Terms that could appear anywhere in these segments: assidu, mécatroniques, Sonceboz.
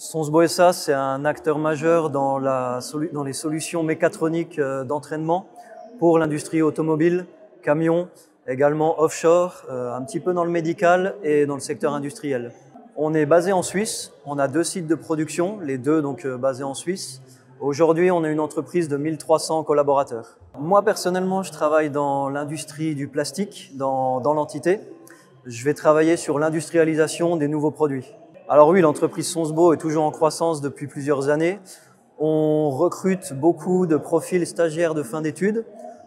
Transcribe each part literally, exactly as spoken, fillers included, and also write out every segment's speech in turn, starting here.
Sonceboz, c'est un acteur majeur dans, la, dans les solutions mécatroniques d'entraînement pour l'industrie automobile, camions, également offshore, un petit peu dans le médical et dans le secteur industriel. On est basé en Suisse, on a deux sites de production, les deux donc basés en Suisse. Aujourd'hui, on est une entreprise de mille trois cents collaborateurs. Moi, personnellement, je travaille dans l'industrie du plastique, dans, dans l'entité. Je vais travailler sur l'industrialisation des nouveaux produits. Alors oui, l'entreprise Sonceboz est toujours en croissance depuis plusieurs années. On recrute beaucoup de profils stagiaires de fin d'études,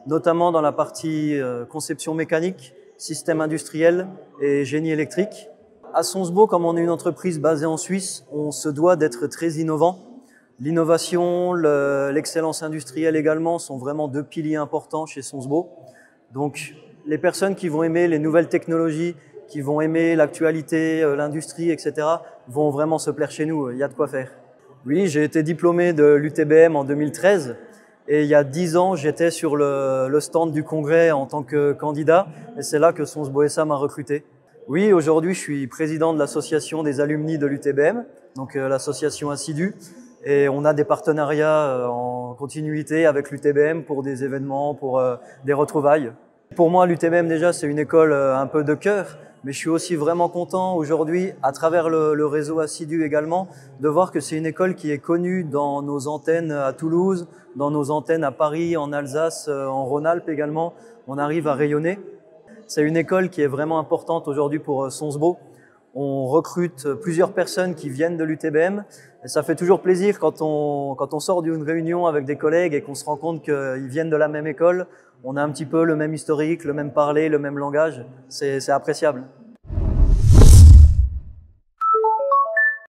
notamment dans la partie conception mécanique, système industriel et génie électrique. À Sonceboz, comme on est une entreprise basée en Suisse, on se doit d'être très innovant. L'innovation, l'excellence industrielle également sont vraiment deux piliers importants chez Sonceboz. Donc les personnes qui vont aimer les nouvelles technologies, qui vont aimer l'actualité, l'industrie, et cetera vont vraiment se plaire chez nous, il y a de quoi faire. Oui, j'ai été diplômé de l'U T B M en deux mille treize et il y a dix ans, j'étais sur le, le stand du congrès en tant que candidat et c'est là que Sonceboz m'a recruté. Oui, aujourd'hui, je suis président de l'association des alumni de l'U T B M, donc l'association assidu, et on a des partenariats en continuité avec l'U T B M pour des événements, pour des retrouvailles. Pour moi, l'U T B M déjà, c'est une école un peu de cœur, mais je suis aussi vraiment content aujourd'hui, à travers le, le réseau assidu également, de voir que c'est une école qui est connue dans nos antennes à Toulouse, dans nos antennes à Paris, en Alsace, en Rhône-Alpes également. On arrive à rayonner. C'est une école qui est vraiment importante aujourd'hui pour Sonceboz. On recrute plusieurs personnes qui viennent de l'U T B M et ça fait toujours plaisir quand on, quand on sort d'une réunion avec des collègues et qu'on se rend compte qu'ils viennent de la même école. On a un petit peu le même historique, le même parler, le même langage. C'est, c'est appréciable.